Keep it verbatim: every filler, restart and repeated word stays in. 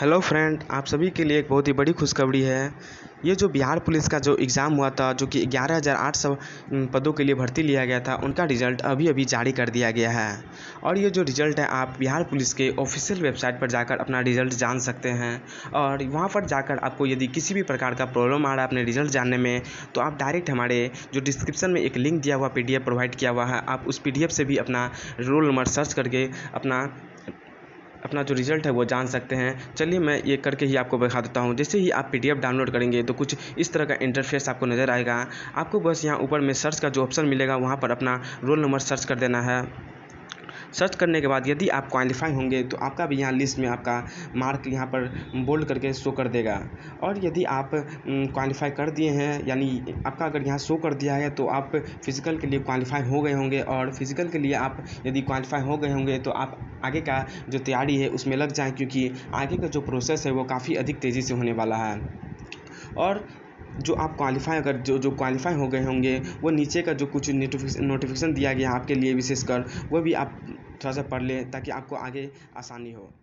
Hello friend, आप सभी के लिए एक बहुत ही बड़ी खुशखबरी है। ये जो बिहार पुलिस का जो एग्ज़ाम हुआ था, जो कि ग्यारह हज़ार आठ सौ पदों के लिए भर्ती लिया गया था, उनका रिज़ल्ट अभी अभी जारी कर दिया गया है। और ये जो रिज़ल्ट है, आप बिहार पुलिस के ऑफिशियल वेबसाइट पर जाकर अपना रिज़ल्ट जान सकते हैं। और वहाँ पर जाकर आपको यदि किसी भी प्रकार का प्रॉब्लम आ रहा है अपने रिज़ल्ट जानने में, तो आप डायरेक्ट हमारे जो डिस्क्रिप्शन में एक लिंक दिया हुआ पी डी एफ प्रोवाइड किया हुआ है, आप उस पी डी एफ से भी अपना रोल नंबर सर्च करके अपना अपना जो रिज़ल्ट है वो जान सकते हैं। चलिए मैं ये करके ही आपको दिखा देता हूँ। जैसे ही आप पीडीएफ डाउनलोड करेंगे तो कुछ इस तरह का इंटरफेस आपको नज़र आएगा। आपको बस यहाँ ऊपर में सर्च का जो ऑप्शन मिलेगा वहाँ पर अपना रोल नंबर सर्च कर देना है। सर्च करने के बाद यदि आप क्वालिफाई होंगे तो आपका भी यहाँ लिस्ट में आपका मार्क यहाँ पर बोल्ड करके शो कर देगा। और यदि आप क्वालिफाई कर दिए हैं, यानी आपका अगर यहाँ शो कर दिया है, तो आप फिज़िकल के लिए क्वालिफाई हो गए होंगे। और फिज़िकल के लिए आप यदि क्वालिफाई हो गए होंगे तो आप आगे का जो तैयारी है उसमें लग जाएँ, क्योंकि आगे का जो प्रोसेस है वो काफ़ी अधिक तेज़ी से होने वाला है। और जो आप क्वालिफाई अगर जो जो क्वालिफाई हो गए होंगे, वो नीचे का जो कुछ नोटिफिकेशन नोटिफिकेशन दिया गया आपके लिए विशेषकर, वो भी आप थोड़ा सा पढ़ लें ताकि आपको आगे आसानी हो।